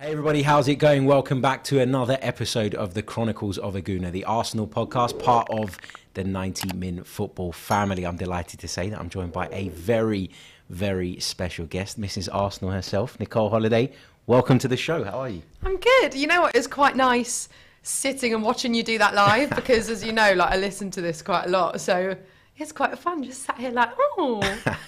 Hey everybody, how's it going? Welcome back to another episode of The Chronicles of a Gooner, the Arsenal podcast, part of the 90 Min Football family. I'm delighted to say that I'm joined by a very special guest, Mrs. Arsenal herself, Nicole Holliday. Welcome to the show. How are you? I'm good. You know what? It's quite nice sitting and watching you do that live because, as you know, like I listen to this quite a lot, so it's quite fun just sat here like, oh,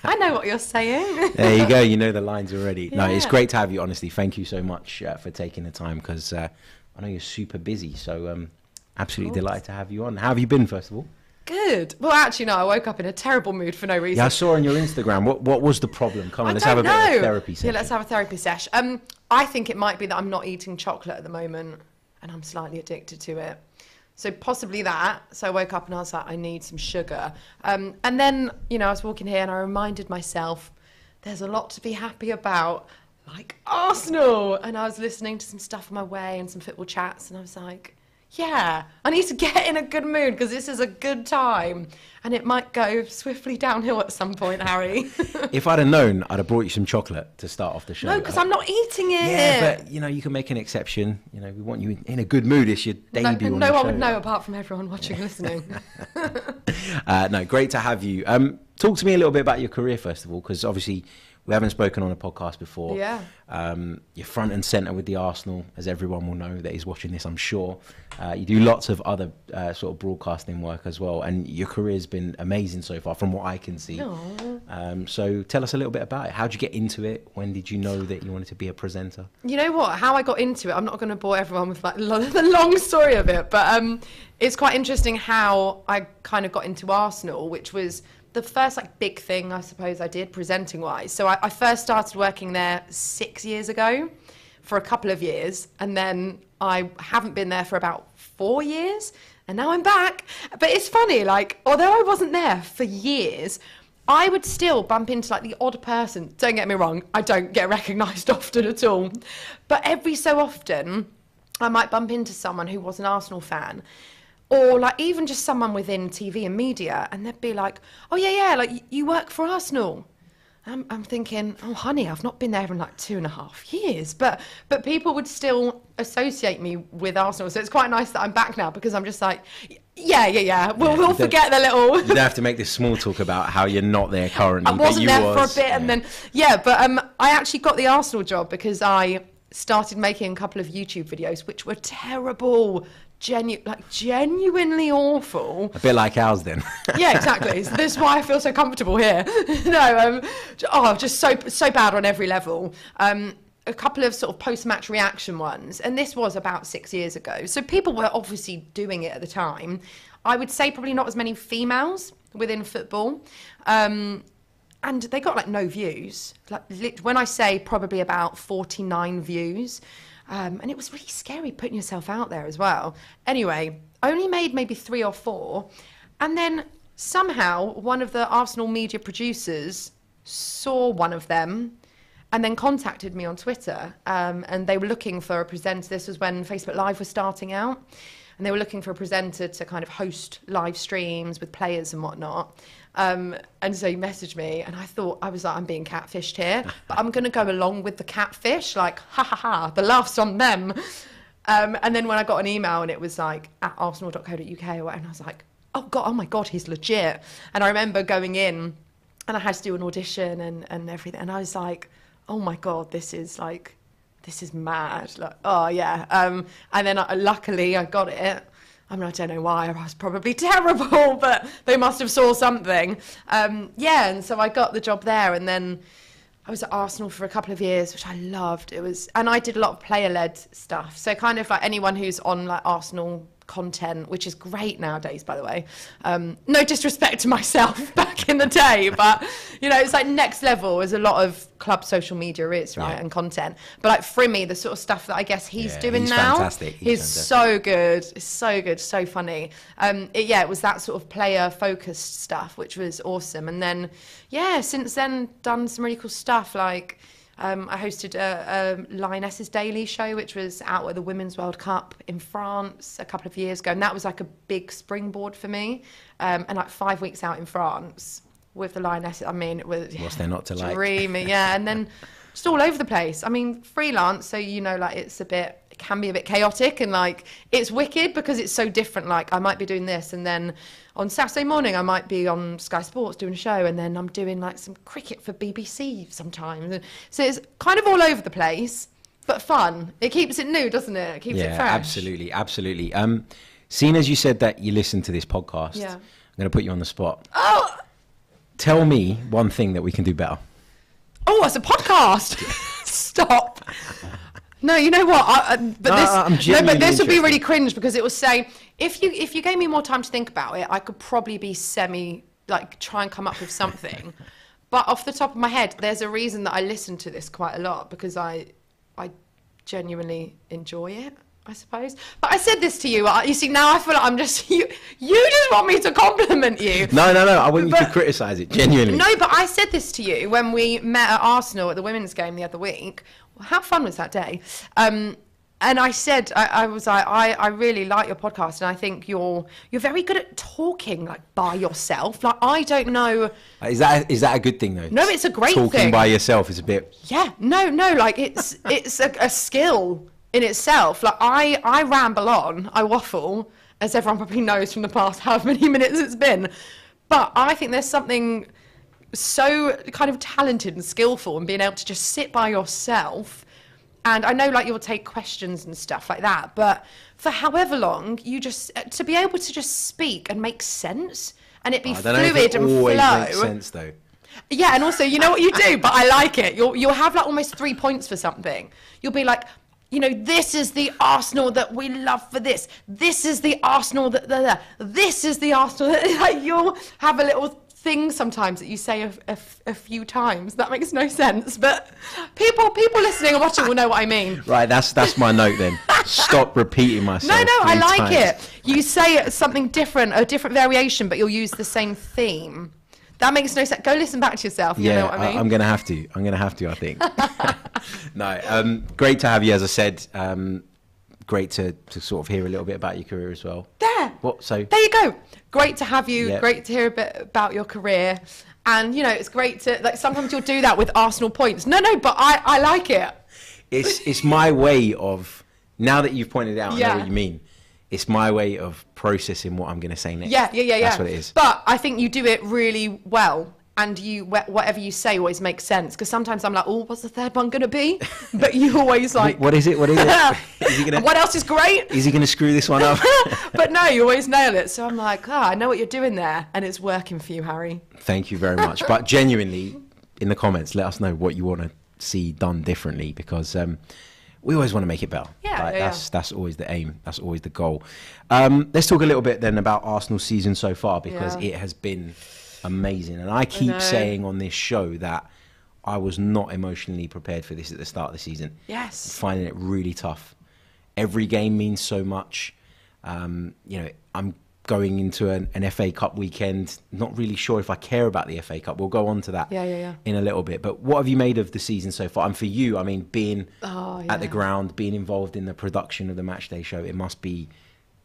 I know what you're saying. There you go. You know the lines already. Yeah. No, it's great to have you, honestly. Thank you so much for taking the time because I know you're super busy. So absolutely delighted to have you on. How have you been, first of all? Good. Well, actually, no, I woke up in a terrible mood for no reason. Yeah, I saw on your Instagram. What was the problem? Come on, let's have a bit of therapy session. Yeah, let's have a therapy sesh. I think it might be that I'm not eating chocolate at the moment and I'm slightly addicted to it. So possibly that. So I woke up and I was like, I need some sugar. And then, you know, I was walking here and I reminded myself, there's a lot to be happy about, like Arsenal. And I was listening to some stuff on my way and some football chats. And I was like, yeah, I need to get in a good mood because this is a good time. And it might go swiftly downhill at some point, Harry. If I'd have known, I'd have brought you some chocolate to start off the show. No, because I'm not eating it. Yeah, but, you know, you can make an exception. You know, we want you in a good mood. It's your debut on the show. No one would know apart from everyone watching and listening. No, great to have you. Talk to me a little bit about your career, first of all, because obviously we haven't spoken on a podcast before. Yeah. You're front and centre with the Arsenal, as everyone will know that is watching this, I'm sure. You do lots of other sort of broadcasting work as well, and your career's been amazing so far, from what I can see. So tell us a little bit about it. How did you get into it? When did you know that you wanted to be a presenter? You know what? How I got into it, I'm not going to bore everyone with like the long story of it, but it's quite interesting how I kind of got into Arsenal, which was the first like big thing I suppose I did presenting wise. So I first started working there 6 years ago for a couple of years, and then I haven't been there for about 4 years, and now I'm back. But it's funny, like although I wasn't there for years, I would still bump into like the odd person. Don't get me wrong, I don't get recognised often at all, but every so often I might bump into someone who was an Arsenal fan, or like even just someone within TV and media, and they'd be like, oh yeah, like you work for Arsenal. I'm thinking, oh honey, I've not been there in like 2.5 years, but people would still associate me with Arsenal. So it's quite nice that I'm back now because I'm just like, yeah, we'll forget the little. You don't have to make this small talk about how you're not there currently. I wasn't there for a bit, and then, yeah, but I actually got the Arsenal job because I started making a couple of YouTube videos, which were terrible. Genuinely awful. A bit like ours then. Yeah, exactly. So this is why I feel so comfortable here. Just so bad on every level. A couple of sort of post-match reaction ones, and this was about 6 years ago. So people were obviously doing it at the time. I would say probably not as many females within football. And they got like no views. Like, when I say probably about 49 views, and it was really scary putting yourself out there as well. Anyway, only made maybe 3 or 4. And then somehow one of the Arsenal media producers saw one of them and then contacted me on Twitter. And they were looking for a presenter. This was when Facebook Live was starting out. And they were looking for a presenter to kind of host live streams with players and whatnot. And so he messaged me, and I thought, I was like, I'm being catfished here, but I'm going to go along with the catfish, like, ha ha ha, the laughs on them. And then when I got an email and it was like, at arsenal.co.uk, and I was like, oh my God, he's legit. And I remember going in and I had to do an audition and everything. And I was like, oh my God, this is mad. Like, oh yeah. And then luckily I got it. I mean, I don't know why, I was probably terrible, but they must have saw something. Yeah, and so I got the job there, and then I was at Arsenal for a couple of years, which I loved. And I did a lot of player-led stuff. So kind of like anyone who's on like Arsenal content, which is great nowadays, by the way. No disrespect to myself back in the day, but you know, it's like next level as a lot of club social media is, right? Yeah. And content. But like Frimmy, the sort of stuff that I guess he's doing now. Fantastic. He's so good. It's so good, so funny. It was that sort of player focused stuff, which was awesome. And then, yeah, since then done some really cool stuff. Like I hosted a Lionesses Daily show, which was out at the Women's World Cup in France a couple of years ago. And that was like a big springboard for me. And like 5 weeks out in France with the Lionesses, I mean, it was, what's there not to like? Dreamy, yeah. And then just all over the place. I mean, freelance, so, you know, like, it's a bit, it can be a bit chaotic, and like, it's wicked because it's so different. Like, I might be doing this, and then on Saturday morning I might be on Sky Sports doing a show, and then I'm doing like some cricket for BBC sometimes. So it's kind of all over the place, but fun. It keeps it new, doesn't it? It keeps it fresh. Absolutely, absolutely. Seeing as you said that you listen to this podcast, I'm going to put you on the spot. Oh! Tell me one thing that we can do better. Oh, it's a podcast. Stop. No, you know what? But this would be really cringe, because it will say, if you gave me more time to think about it, I could probably be try and come up with something. But off the top of my head, there's a reason that I listen to this quite a lot, because I genuinely enjoy it, I suppose. But I said this to you. You see, now I feel like I'm just... You just want me to compliment you. No. I want you to criticise it, genuinely. No, but I said this to you when we met at Arsenal at the women's game the other week. Well, how fun was that day? And I said, I was like, I really like your podcast, and I think you're very good at talking, like, by yourself. Like, I don't know. Is that a good thing, though? No, it's a great thing. Talking by yourself is a bit... Yeah, no, like, it's it's a skill in itself. Like, I ramble on, I waffle, as everyone probably knows from the past however many minutes it's been. But I think there's something so kind of talented and skillful in being able to just sit by yourself. And I know, like, you'll take questions and stuff like that, but for however long, you just, to be able to just speak and make sense, and it be fluid and flow. Makes sense, though. Yeah, and also, you know what you do, but I like it. You'll have, like, almost 3 points for something. You'll be like, you know, this is the Arsenal that we love for this. This is the Arsenal that this is the Arsenal that, like, you'll have a little thing sometimes that you say a few times. That makes no sense, but people listening and watching will know what I mean. Right, that's my note then. Stop repeating myself. No, I like it. You say something different, a different variation, but you'll use the same theme. That makes no sense. Go listen back to yourself. You know what I mean? I'm going to have to. I think. No, great to have you, as I said. Great to sort of hear a little bit about your career as well. There you go. Great to have you. Yep. Great to hear a bit about your career. And, you know, it's great to, like, sometimes you'll do that with Arsenal points. No, but I like it. It's my way of, now that you've pointed it out, I know what you mean. It's my way of processing what I'm going to say next. Yeah. That's what it is. But I think you do it really well, and you, whatever you say always makes sense. Because sometimes I'm like, oh, what's the third one going to be? But you always like... What is it? Is he gonna, what else is great? Is he going to screw this one up? But no, you always nail it. So I'm like, I know what you're doing there. And it's working for you, Harry. Thank you very much. But genuinely, in the comments, let us know what you want to see done differently, because... we always want to make it better. That's always the aim. That's always the goal. Let's talk a little bit then about Arsenal's season so far, because it has been amazing. And I keep saying on this show that I was not emotionally prepared for this at the start of the season. Yes. I'm finding it really tough. Every game means so much. You know, I'm going into an FA Cup weekend, not really sure if I care about the FA Cup. We'll go on to that in a little bit. But what have you made of the season so far? And for you, I mean, being at the ground, being involved in the production of the Matchday show, it must be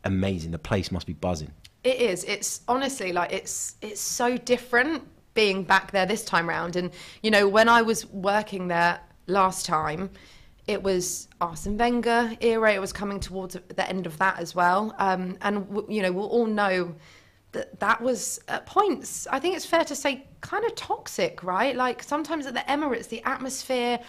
amazing. The place must be buzzing. It is. It's honestly, like, it's so different being back there this time round. And, you know, when I was working there last time, it was Arsene Wenger era. It was coming towards the end of that as well. And, you know, we'll all know that that was, at points, I think it's fair to say, kind of toxic, right? Like, sometimes at the Emirates, the atmosphere,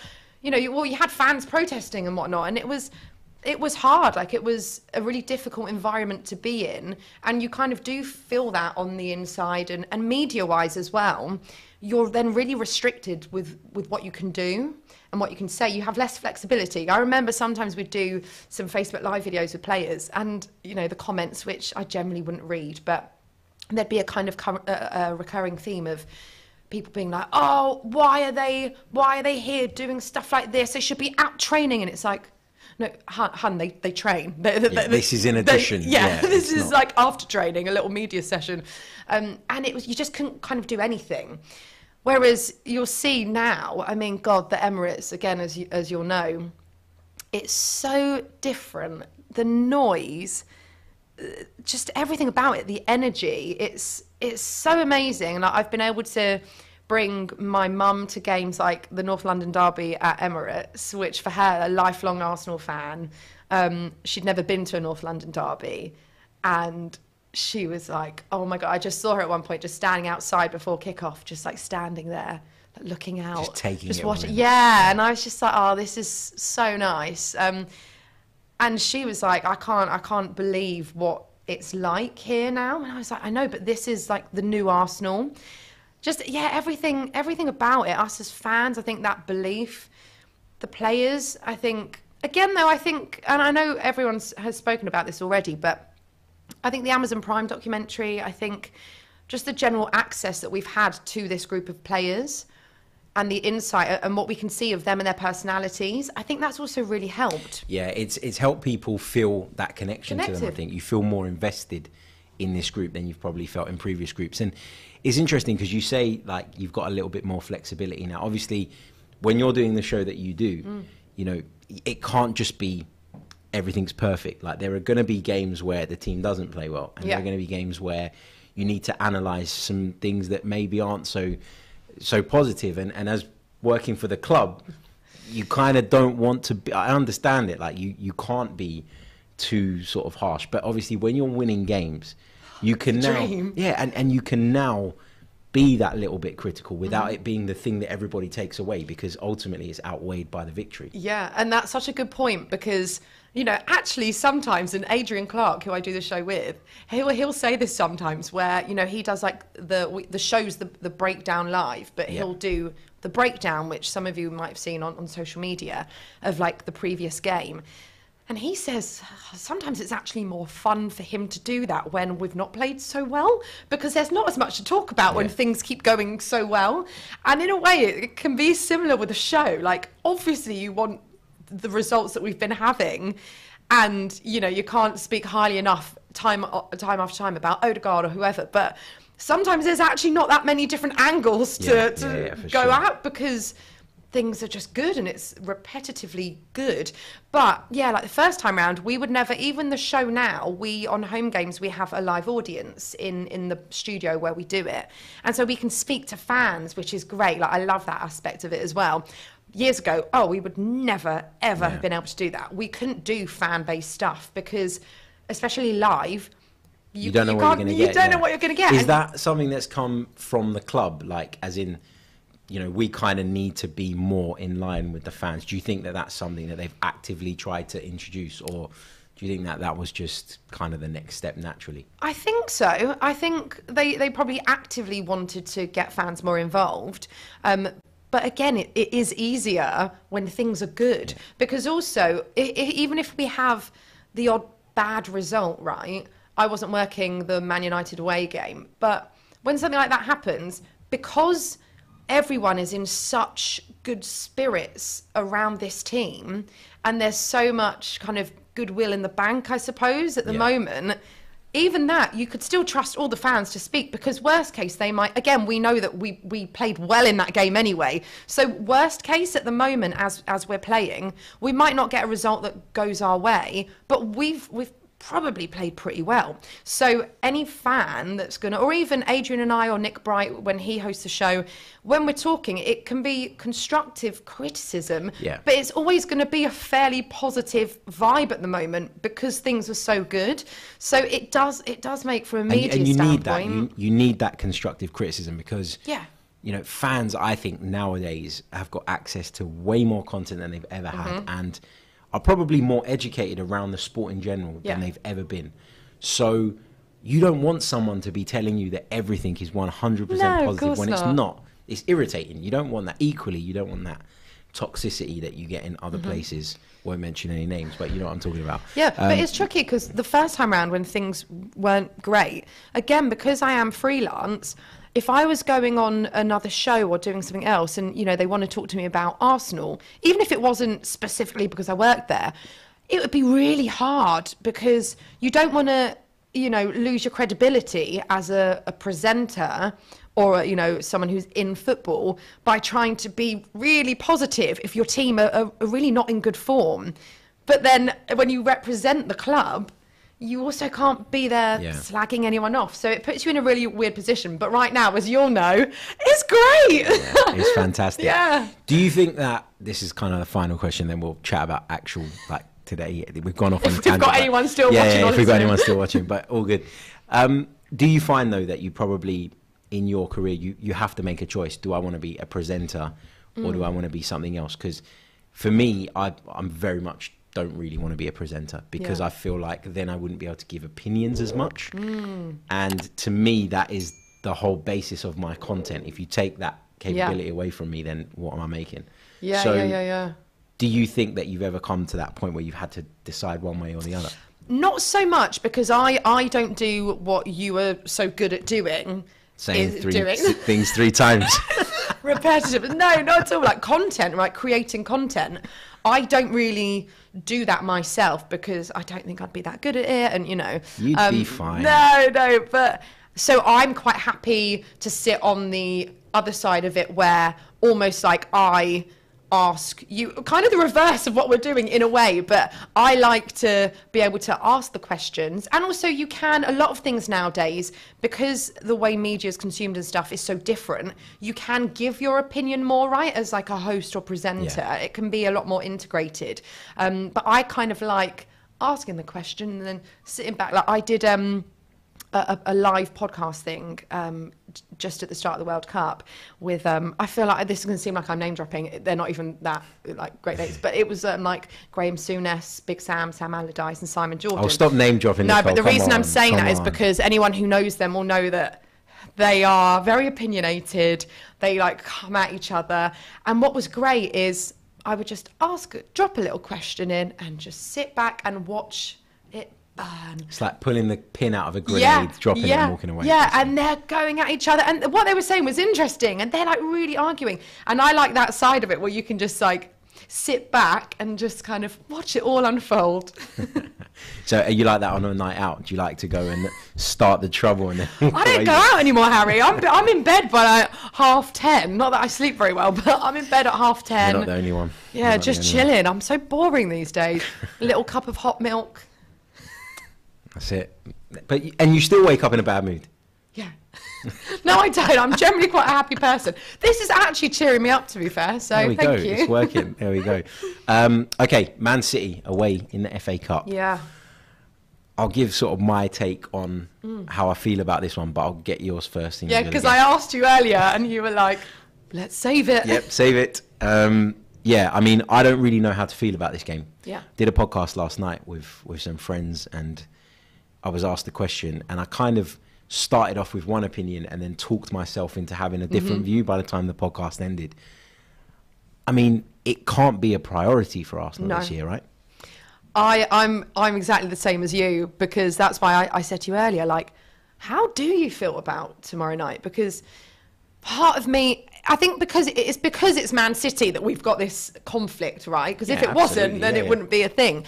you know, you had fans protesting and whatnot. And it was hard. Like, it was a really difficult environment to be in. And you kind of do feel that on the inside. And media-wise as well, you're then really restricted with what you can do and what you can say. You have less flexibility. I remember sometimes we'd do some Facebook Live videos with players, and, you know, the comments, which I generally wouldn't read, but there'd be a kind of recurring theme of people being like, oh, why are they here doing stuff like this? They should be out training. And it's like, no, hun, they train. This is in addition. This is not... like after training, a little media session. And it was, you just couldn't kind of do anything. Whereas you'll see now, I mean, God, the Emirates, again, as you'll know, it's so different. The noise, just everything about it, the energy, it's so amazing. And I've been able to bring my mum to games like the North London Derby at Emirates, which for her, a lifelong Arsenal fan, she'd never been to a North London Derby. And she was like, oh my God, I just saw her at one point just standing outside before kickoff, just like standing there, like, looking out. Just taking just it watching. Yeah, and I was just like, oh, this is so nice. And she was like, I can't believe what it's like here now. And I was like, I know, but this is like the new Arsenal. Just, yeah, everything about it, us as fans, I think that belief, the players, I think, again, though, I think, and I know everyone has spoken about this already, but I think the Amazon Prime documentary, I think just the general access that we've had to this group of players and the insight and what we can see of them and their personalities, I think that's also really helped. Yeah, it's helped people feel that connection to them, I think. You feel more invested in this group than you've probably felt in previous groups. And it's interesting because you say, like, you've got a little bit more flexibility now. Obviously, when you're doing the show that you do, you know, it can't just be everything's perfect. Like, there are going to be games where the team doesn't play well. And there are going to be games where you need to analyse some things that maybe aren't so positive, and as working for the club, you kind of don't want to be, I understand it, like you can't be too sort of harsh, but obviously when you're winning games, you can and you can now be that little bit critical without it being the thing that everybody takes away, because ultimately it's outweighed by the victory. Yeah, and that's such a good point, because you know, actually sometimes, and Adrian Clark, who I do the show with, he'll say this sometimes where, you know, he does like the shows, the breakdown live, but he'll do the breakdown, which some of you might have seen on social media, of like the previous game. And he says, sometimes it's actually more fun for him to do that when we've not played so well, because there's not as much to talk about when things keep going so well. And in a way, it can be similar with a show. Like, obviously you want the results that we've been having, and you know, you can't speak highly enough time after time about Odegaard or whoever, but sometimes there's actually not that many different angles to go at, because things are just good and it's repetitively good. But yeah, like the first time round, we would never, even the show now, we on home games, we have a live audience in the studio where we do it, and so we can speak to fans, which is great. Like, I love that aspect of it as well. Years ago, oh, we would never, ever have been able to do that. We couldn't do fan-based stuff because, especially live, you don't know what you're going to get. You don't know what you're going to get. Is that something that's come from the club? Like, as in, you know, we kind of need to be more in line with the fans. Do you think that that's something that they've actively tried to introduce, or do you think that that was just kind of the next step naturally? I think so. I think they probably actively wanted to get fans more involved. But again, it is easier when things are good, because also, even if we have the odd bad result, right? I wasn't working the Man United away game, but when something like that happens, because everyone is in such good spirits around this team, and there's so much kind of goodwill in the bank, I suppose, at the moment, even that, you could still trust all the fans to speak, because worst case, they might, again, we know that we played well in that game anyway. So worst case at the moment, as we're playing, we might not get a result that goes our way, but we've probably played pretty well. So any fan that's gonna, or even Adrian and I or Nick Bright when he hosts the show, when we're talking, it can be constructive criticism, but it's always going to be a fairly positive vibe at the moment, because things are so good. So it does make, from a media standpoint, you need that constructive criticism, because you know, fans, I think nowadays, have got access to way more content than they've ever had, and are probably more educated around the sport in general than they've ever been. So you don't want someone to be telling you that everything is 100% positive when it's not. It's irritating. You don't want that. Equally, you don't want that toxicity that you get in other places. Won't mention any names, but you know what I'm talking about. Yeah, but it's tricky, because the first time around when things weren't great, again, because I am freelance, if I was going on another show or doing something else, and you know, they want to talk to me about Arsenal, even if it wasn't specifically because I worked there, it would be really hard, because you don't want to, you know, lose your credibility as a presenter, or you know, someone who's in football, by trying to be really positive if your team are really not in good form. But then when you represent the club, you also can't be there slagging anyone off. So it puts you in a really weird position. But right now, as you all know, it's great. Yeah, it's fantastic. Yeah. Do you think that, this is kind of the final question, then we'll chat about actual, like today, we've gone off on a tangent. If we've got anyone still watching. Yeah, if we've got anyone still watching, but all good. Do you find though that you probably, in your career, you have to make a choice? Do I want to be a presenter or do I want to be something else? Because for me, I'm very much don't really want to be a presenter because I feel like then I wouldn't be able to give opinions as much. And to me, that is the whole basis of my content. If you take that capability away from me, then what am I making? Yeah, so do you think that you've ever come to that point where you've had to decide one way or the other? Not so much, because I don't do what you were so good at doing. Saying things three times. Repetitive. No, not at all. Like content, right? Creating content. I don't really do that myself because I don't think I'd be that good at it. And, you know. You'd be fine. No. But so I'm quite happy to sit on the other side of it where almost like I ask you, kind of the reverse of what we're doing in a way, but I like to be able to ask the questions. And also you can, a lot of things nowadays, because the way media is consumed and stuff is so different, you can give your opinion more, right? As like a host or presenter, it can be a lot more integrated. But I kind of like asking the question and then sitting back. Like I did a live podcast thing just at the start of the World Cup with I feel like this is going to seem like I'm name dropping, they're not even that like great names, but it was like Graham Souness, Big Sam, Sam Allardyce and Simon Jordan. I'll stop name dropping. No, Nicole, but the reason I'm saying that is because anyone who knows them will know that they are very opinionated, they like come at each other. And what was great is I would just drop a little question in and just sit back and watch it. It's like pulling the pin out of a grenade, dropping it and walking away. Yeah, and they're going at each other. And what they were saying was interesting. And they're like really arguing. And I like that side of it where you can just like sit back and just kind of watch it all unfold. So are you like that on a night out? Do you like to go and start the trouble? And then I don't go out anymore, Harry. I'm in bed by like 10:30. Not that I sleep very well, but I'm in bed at 10:30. You're not the only one. Yeah, just chilling. I'm so boring these days. A little cup of hot milk. That's it. But and you still wake up in a bad mood. Yeah. No, I don't. I'm generally quite a happy person. This is actually cheering me up, to be fair. So there we thank go. You. It's working. There we go. Okay, Man City away in the FA Cup. Yeah. I'll give sort of my take on how I feel about this one, but I'll get yours first. Yeah, because I asked you earlier, and you were like, "Let's save it." Yep, save it. Yeah, I mean, I don't really know how to feel about this game. Yeah. Did a podcast last night with some friends and I was asked the question and I kind of started off with one opinion and then talked myself into having a different view by the time the podcast ended. I mean, it can't be a priority for Arsenal this year, right? I'm exactly the same as you, because that's why I said to you earlier, like, how do you feel about tomorrow night? Because part of me, I think because it's Man City that we've got this conflict, right? Because if it wasn't, then it wouldn't be a thing.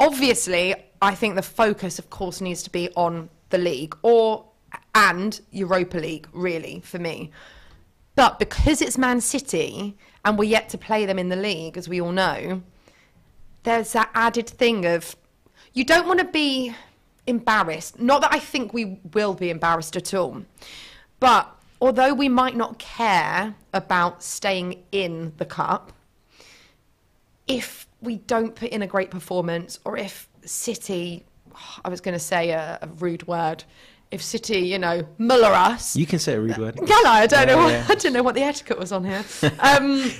Obviously, I think the focus, of course, needs to be on the league and Europa League, really, for me. But because it's Man City and we're yet to play them in the league, as we all know, there's that added thing of you don't want to be embarrassed. Not that I think we will be embarrassed at all, but although we might not care about staying in the cup, if we don't put in a great performance, or if City, I was going to say a rude word, if City, you know, muller us. You can say a rude word. Can I? I don't know what the etiquette was on here.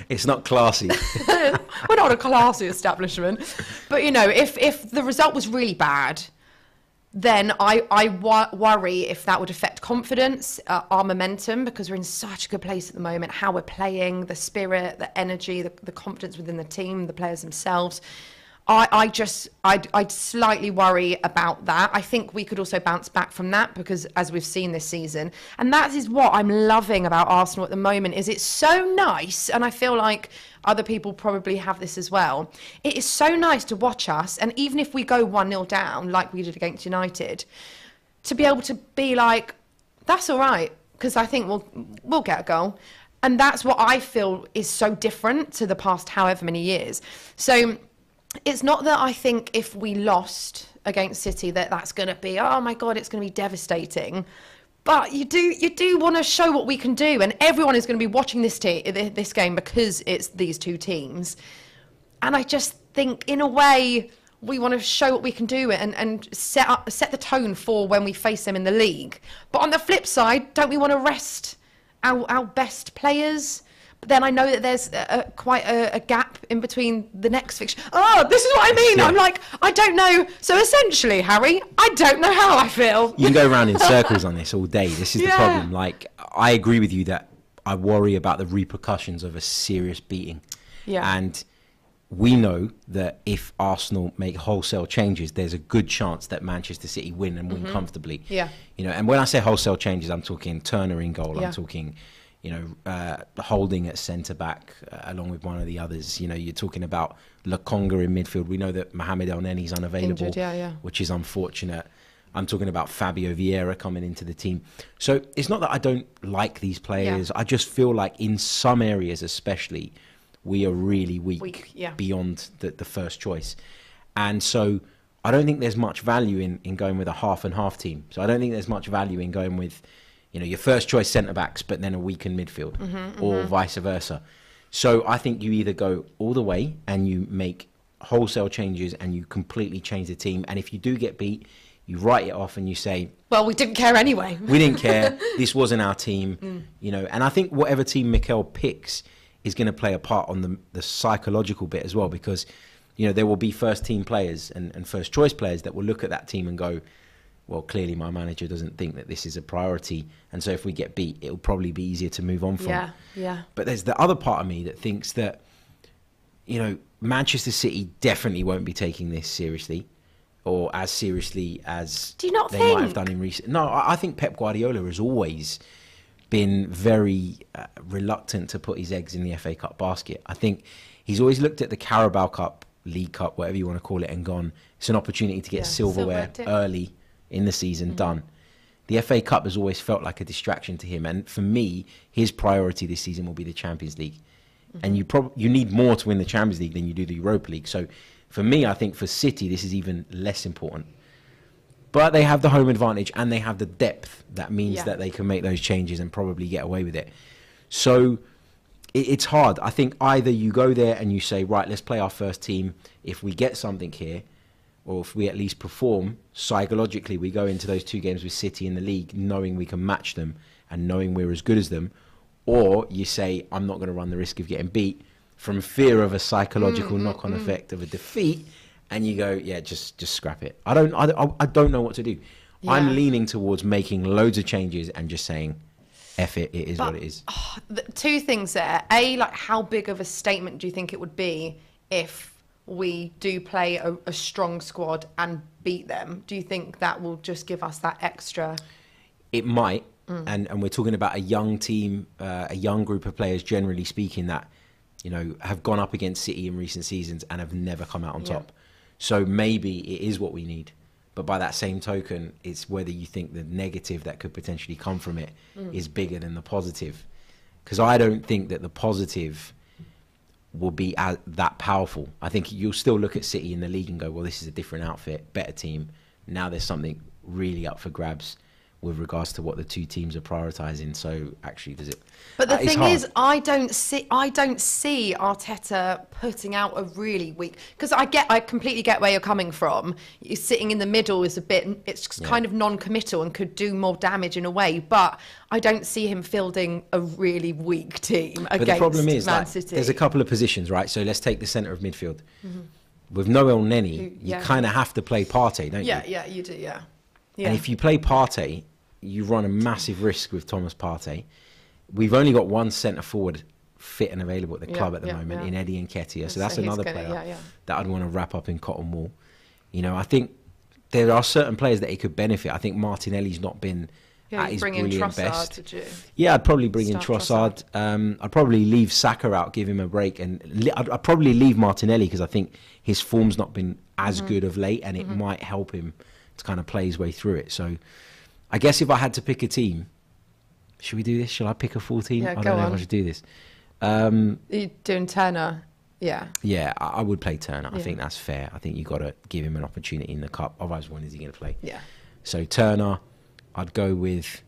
It's not classy. We're not a classy establishment. But, you know, if the result was really bad, then I worry if that would affect confidence, our momentum, because we're in such a good place at the moment, how we're playing, the spirit, the energy, the confidence within the team, the players themselves. I'd slightly worry about that. I think we could also bounce back from that, because as we've seen this season, and that is what I'm loving about Arsenal at the moment, is it's so nice, and I feel like other people probably have this as well. It is so nice to watch us, and even if we go 1-0 down, like we did against United, to be able to be like, that's all right, because I think we'll get a goal. And that's what I feel is so different to the past however many years. So it's not that I think if we lost against City that that's going to be, oh my God, it's going to be devastating. But you do want to show what we can do, and everyone is going to be watching this game because it's these two teams. And I just think, in a way, we want to show what we can do and set the tone for when we face them in the league. But on the flip side, don't we want to rest our best players? But then I know that there's quite a gap in between the next fixture. Oh, this is what I mean. Yeah. I'm like, I don't know. So essentially, Harry, I don't know how I feel. You can go around in circles on this all day. This is the problem. Like, I agree with you that I worry about the repercussions of a serious beating. Yeah. And we know that if Arsenal make wholesale changes, there's a good chance that Manchester City win and win comfortably. Yeah. You know, and when I say wholesale changes, I'm talking Turner in goal. Yeah. I'm talking, you know, holding at centre back along with one of the others. You know, you're talking about Lokonga in midfield. We know that Mohamed Elneny is unavailable, injured, which is unfortunate. I'm talking about Fabio Vieira coming into the team. So it's not that I don't like these players. I just feel like in some areas, especially, we are really weak beyond the first choice. And so I don't think there's much value in going with a half and half team. So I don't think there's much value in going with, you know, your first choice centre-backs, but then a weakened midfield or vice versa. So I think you either go all the way and you make wholesale changes and you completely change the team. And if you do get beat, you write it off and you say, well, we didn't care anyway. We didn't care. This wasn't our team, you know. And I think whatever team Mikel picks is going to play a part on the psychological bit as well, because, you know, there will be first team players and first choice players that will look at that team and go, well, clearly my manager doesn't think that this is a priority. And so if we get beat, it'll probably be easier to move on from. Yeah, yeah. But there's the other part of me that thinks that, you know, Manchester City definitely won't be taking this seriously, or as seriously as they might have done in recent... No, I think Pep Guardiola has always been very reluctant to put his eggs in the FA Cup basket. I think he's always looked at the Carabao Cup, League Cup, whatever you want to call it, and gone, it's an opportunity to get silverware early in the season done. The FA Cup has always felt like a distraction to him, and for me, his priority this season will be the Champions League. And you need more to win the Champions League than you do the Europa League. So for me, I think for City, this is even less important. But they have the home advantage and they have the depth that means that they can make those changes and probably get away with it. So it's hard. I think either you go there and you say, right, let's play our first team. If we get something here, or if we at least perform, psychologically we go into those two games with City in the league knowing we can match them and knowing we're as good as them. Or you say, I'm not going to run the risk of getting beat from fear of a psychological knock-on effect of a defeat. And you go, yeah, just scrap it. I don't know what to do. Yeah. I'm leaning towards making loads of changes and just saying, F it, it is what it is. Oh, two things there. A, like, how big of a statement do you think it would be if we do play a strong squad and beat them? Do you think that will just give us that extra? It might. And we're talking about a young team, a young group of players, generally speaking, that, you know, have gone up against City in recent seasons and have never come out on top. So maybe it is what we need. But by that same token, it's whether you think the negative that could potentially come from it is bigger than the positive. Because I don't think that the positive will be that powerful. I think you'll still look at City in the league and go, well, this is a different outfit, better team. Now there's something really up for grabs with regards to what the two teams are prioritising. So actually, does it? But the thing is, I don't see Arteta putting out a really weak, because I completely get where you're coming from. You're sitting in the middle is a bit, it's kind of non-committal and could do more damage in a way, but I don't see him fielding a really weak team against Man City. But the problem is, like, there's a couple of positions, right? So let's take the centre of midfield. With Noel Nenny, you kind of have to play Partey, don't you? Yeah, you do, And if you play Partey, you run a massive risk with Thomas Partey. We've only got one centre-forward fit and available at the club at the moment in Eddie Nketiah. So that's another player that I'd want to wrap up in cotton wool. You know, I think there are certain players that he could benefit. I think Martinelli's not been at his brilliant best. Did you? Yeah, I'd probably bring in Trossard. I'd probably leave Saka out, give him a break. And I'd probably leave Martinelli because I think his form's not been as good of late, and it might help him to kind of play his way through it. So I guess if I had to pick a team, should we do this? Shall I pick a full team? Yeah, I don't know if I should do this. You're doing Turner Yeah. Yeah, I would play Turner. Yeah. I think that's fair. I think you've got to give him an opportunity in the cup. Otherwise, when is he going to play? Yeah. So Turner, I'd go with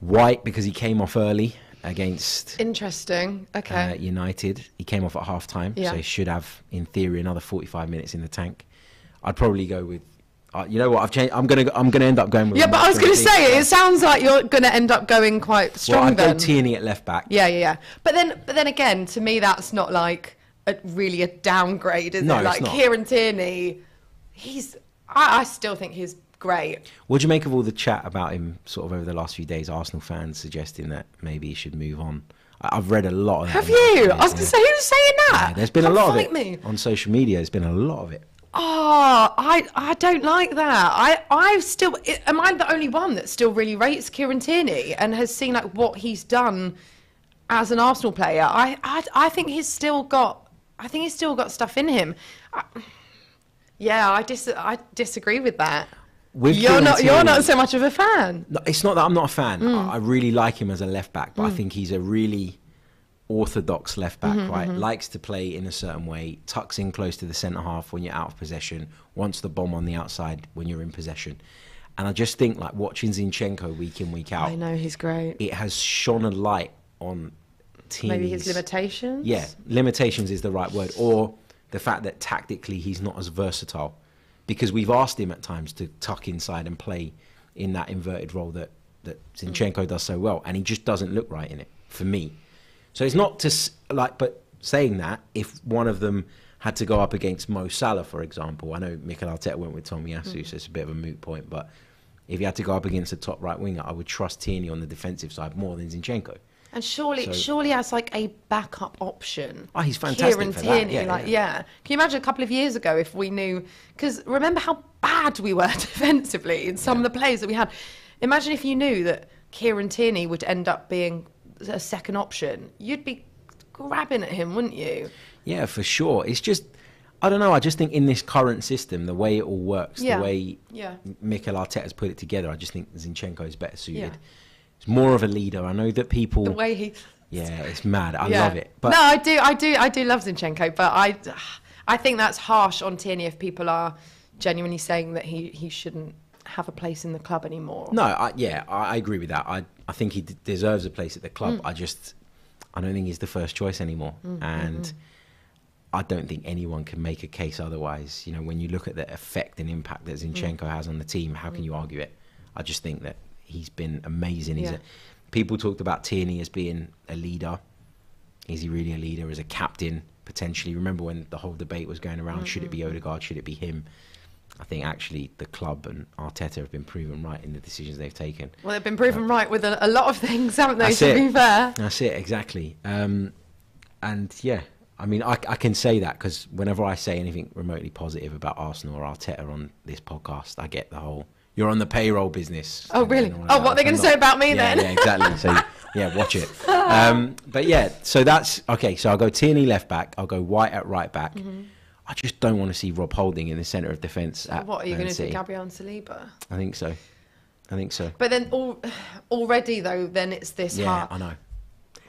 White because he came off early against United. He came off at half-time, yeah. So he should have, in theory, another 45 minutes in the tank. I'd probably go with... you know what? I've changed. I'm gonna end up going with. Yeah, but I was gonna say it sounds like you're gonna end up going quite strong. Well, I'd go Tierney at left back. Yeah, yeah, yeah. But then again, to me, that's not like really a downgrade, is it? No, it's not. Kieran Tierney, he's. I still think he's great. What do you make of all the chat about him, sort of over the last few days? Arsenal fans suggesting that maybe he should move on. I've read a lot of that. Have you? I was gonna say, who's saying that? Yeah, there's been a lot of it on social media. There's been a lot of it. Oh, I don't like that. I still, am I the only one that still really rates Kieran Tierney and has seen like what he's done as an Arsenal player? I think he's still got, I think he's still got stuff in him. I disagree with that. With you're not so much of a fan. No, it's not that I'm not a fan. I really like him as a left back, but I think he's a really orthodox left back, right? Likes to play in a certain way, tucks in close to the centre half when you're out of possession, wants the bomb on the outside when you're in possession. And I just think, like, watching Zinchenko week in, week out, I know he's great. It has shone a light on teams. Maybe his limitations? Yeah, limitations is the right word. Or the fact that tactically he's not as versatile. Because we've asked him at times to tuck inside and play in that inverted role that Zinchenko does so well. And he just doesn't look right in it, for me. So it's not to, like, but saying that, if one of them had to go up against Mo Salah, for example, I know Mikel Arteta went with Tomiyasu, so it's a bit of a moot point, but if you had to go up against a top right winger, I would trust Tierney on the defensive side more than Zinchenko. And surely as like a backup option. Oh, he's fantastic Kieran for Tierney, that. Yeah, like, yeah. Can you imagine a couple of years ago if we knew, because remember how bad we were defensively in some of the plays that we had. Imagine if you knew that Kieran Tierney would end up being a second option, you'd be grabbing at him, wouldn't you? Yeah, for sure. It's just, I don't know, I just think in this current system, the way it all works, the way Mikel Arteta's put it together, I just think Zinchenko is better suited. Yeah. It's more of a leader. I know that people... The way he... Yeah, it's mad. I love it. But... No, I do love Zinchenko, but I think that's harsh on Tierney if people are genuinely saying that he shouldn't have a place in the club anymore. No, I agree with that. I think he deserves a place at the club. I don't think he's the first choice anymore. And I don't think anyone can make a case otherwise. You know, when you look at the effect and impact that Zinchenko has on the team, how can you argue it? I just think that he's been amazing. Yeah. People talked about Tierney as being a leader. Is he really a leader? As a captain, potentially? Remember when the whole debate was going around, should it be Odegaard? Should it be him? I think actually the club and Arteta have been proven right in the decisions they've taken. Well, they've been proven right with a lot of things, haven't they, to be fair? That's it, exactly. And yeah, I mean, I can say that because whenever I say anything remotely positive about Arsenal or Arteta on this podcast, I get the whole, you're on the payroll business. Oh, really? Oh, what are they going to say about me then? Yeah, exactly. So, yeah, watch it. But yeah, so that's, okay, so I'll go Tierney left back, I'll go White at right back. I just don't want to see Rob Holding in the centre of defence. So what are you going to do, Gabriel Saliba? I think so. I think so. But then already though, then it's this. Yeah, I know.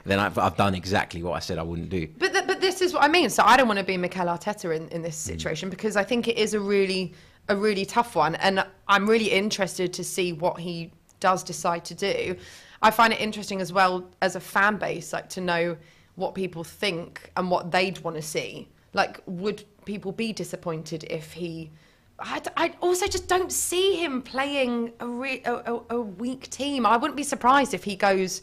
Then I've done exactly what I said I wouldn't do. But this is what I mean. So I don't want to be Mikel Arteta in this situation because I think it is a really tough one, and I'm really interested to see what he does decide to do. I find it interesting as well as a fan base, like to know what people think and what they'd want to see. Like, would people be disappointed if he... I also just don't see him playing a weak team. I wouldn't be surprised if he goes...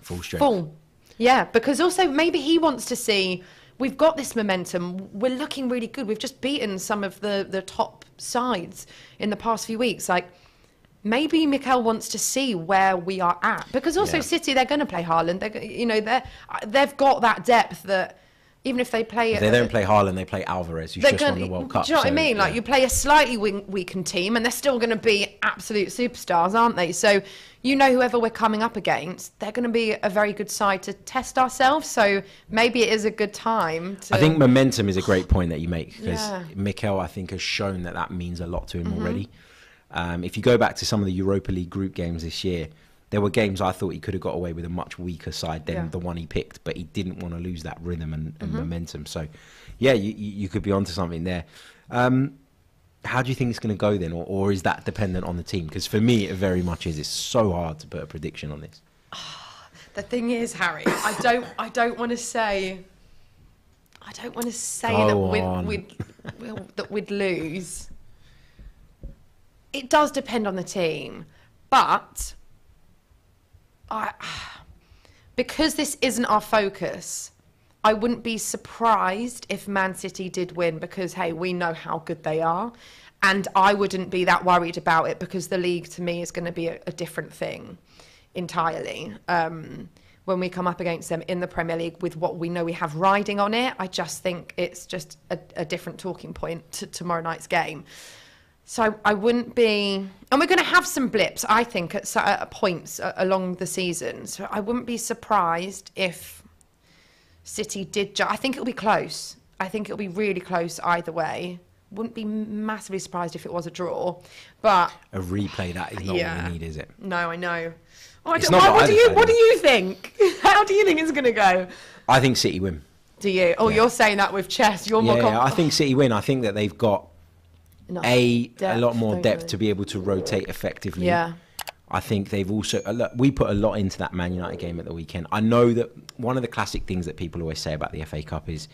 Full strength. Full. Yeah, because also maybe he wants to see, we've got this momentum, we're looking really good, we've just beaten some of the top sides in the past few weeks. Like, maybe Mikel wants to see where we are at. Because also City, they're going to play Haaland. They've got that depth that... Even if they play... If they don't play Haaland, they play Alvarez, who's just won the World Cup. Do you know what I mean? Like, you play a slightly weakened team and they're still going to be absolute superstars, aren't they? So, you know, whoever we're coming up against, they're going to be a very good side to test ourselves. So, maybe it is a good time to... I think momentum is a great point that you make because Mikel, I think, has shown that that means a lot to him already. If you go back to some of the Europa League group games this year, there were games I thought he could have got away with a much weaker side than the one he picked, but he didn't want to lose that rhythm and momentum. So, yeah, you could be onto something there. How do you think it's going to go then, or is that dependent on the team? Because for me, it very much is. It's so hard to put a prediction on this. The thing is, Harry, I don't want to say. I don't want to say that we'd lose. It does depend on the team, but because this isn't our focus, I wouldn't be surprised if Man City did win because, hey, we know how good they are, and I wouldn't be that worried about it because the league to me is going to be a different thing entirely. When we come up against them in the Premier League with what we know we have riding on it, I just think it's just a different talking point to tomorrow night's game. So I wouldn't be... And we're going to have some blips, I think, at points along the season. So I wouldn't be surprised if City did... I think it'll be close. I think it'll be really close either way. Wouldn't be massively surprised if it was a draw, but... A replay, that is not what we need, is it? No, I know. Oh, what do you think? How do you think it's going to go? I think City win. Do you? Oh, you're saying that with chess. You're more confident. Yeah, I think City win. I think that they've got a lot more depth to be able to rotate effectively. Yeah. I think they've also... We put a lot into that Man United game at the weekend. I know that one of the classic things that people always say about the FA Cup is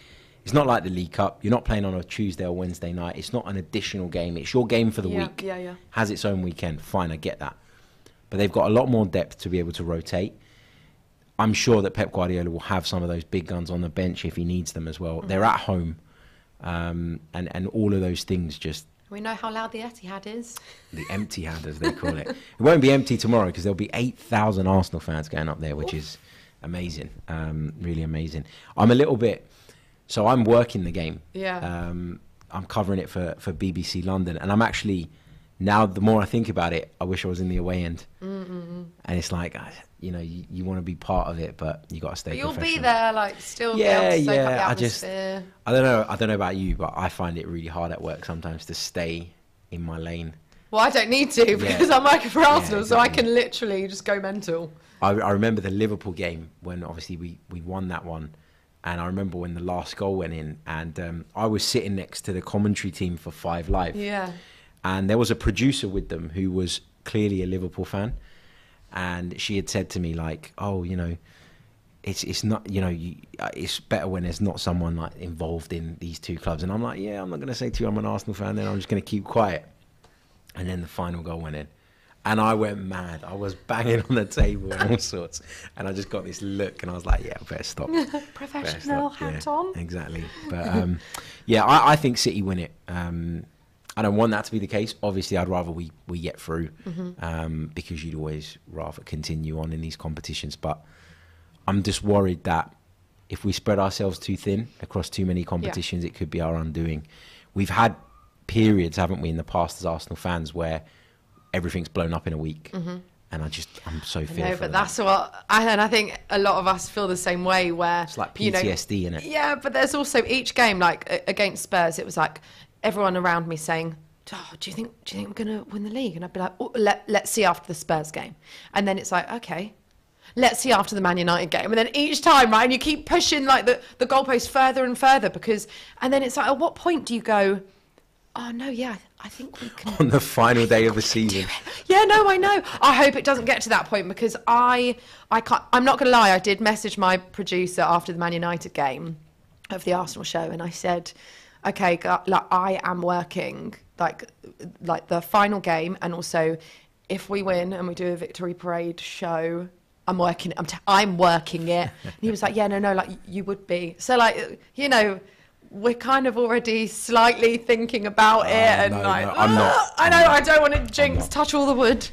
it's not like the League Cup. You're not playing on a Tuesday or Wednesday night. It's not an additional game. It's your game for the week. Yeah, yeah. Has its own weekend. Fine, I get that. But they've got a lot more depth to be able to rotate. I'm sure that Pep Guardiola will have some of those big guns on the bench if he needs them as well. Mm-hmm. They're at home, and all of those things just... We know how loud the Etihad is. The empty hand, as they call it. It won't be empty tomorrow because there'll be 8,000 Arsenal fans going up there, which is amazing, really amazing. I'm a little bit... So I'm working the game. Yeah. I'm covering it for BBC London, and I'm actually... Now, the more I think about it, I wish I was in the away end. Mm-hmm. And it's like, you know, you want to be part of it, but you got to stay professional. You'll be there, like, still be able to soak up the atmosphere. I don't know about you, but I find it really hard at work sometimes to stay in my lane. Well, I don't need to because I'm working for Arsenal, so I can literally just go mental. I remember the Liverpool game when, obviously, we won that one. And I remember when the last goal went in, and I was sitting next to the commentary team for 5 Live. Yeah. And there was a producer with them who was clearly a Liverpool fan. And she had said to me, like, oh, you know, it's not, you know, it's better when there's not someone, like, involved in these two clubs. And I'm like, yeah, I'm not going to say to you I'm an Arsenal fan. Then I'm just going to keep quiet. And then the final goal went in. And I went mad. I was banging on the table and all sorts. And I just got this look and I was like, yeah, I better stop. Professional hat on. Exactly. But, yeah, I think City win it. I don't want that to be the case. Obviously, I'd rather we get through because you'd always rather continue on in these competitions. But I'm just worried that if we spread ourselves too thin across too many competitions, it could be our undoing. We've had periods, haven't we, in the past as Arsenal fans where everything's blown up in a week. Mm-hmm. And I'm so fearful. No, but that's what, and I think a lot of us feel the same way where... It's like PTSD, you know, innit? Yeah, but there's also each game, like against Spurs, it was like... Everyone around me saying, oh, do you think we're going to win the league? And I'd be like, oh, let's see after the Spurs game. And then it's like, okay, let's see after the Man United game. And then each time, right, and you keep pushing like the goalpost further and further because, and then it's like, at what point do you go, oh, no, yeah, I think we can. On the final day of the season. Yeah, no, I know. I hope it doesn't get to that point because I can't, I'm not going to lie, I did message my producer after the Man United game of the Arsenal show and I said... Okay, like I am working like the final game, and also if we win and we do a victory parade show, I'm working. I'm working it. And he was like, yeah, no, like you would be. So like, you know, we're kind of already slightly thinking about it, and no, like, no, I'm not. I know I don't want to jinx. Touch all the wood.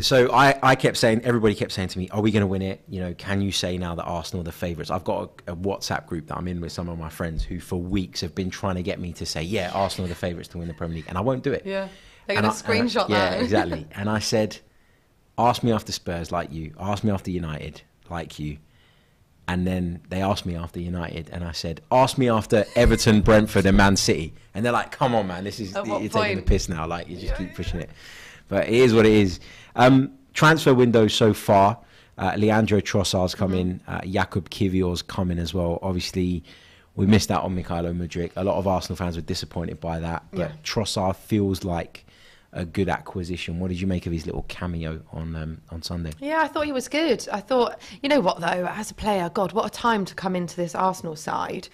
So I kept saying, everybody kept saying to me, are we going to win it? You know, can you say now that Arsenal are the favourites? I've got a WhatsApp group that I'm in with some of my friends who for weeks have been trying to get me to say, yeah, Arsenal are the favourites to win the Premier League. And I won't do it. Yeah, they're going to screenshot that. Yeah, exactly. And I said, ask me after Spurs like you. Ask me after United like you. And then they asked me after United, and I said, ask me after Everton, Brentford and Man City. And they're like, come on, man, you're taking the piss now. Like, you just keep pushing it. But it is what it is. transfer window so far, Leandro Trossard's come in, Jakub Kivior's come in as well. Obviously, we missed out on Mykhailo Mudryk. A lot of Arsenal fans were disappointed by that, but Trossard feels like a good acquisition. What did you make of his little cameo on Sunday? Yeah, I thought he was good. I thought, you know what though, as a player, God, what a time to come into this Arsenal side.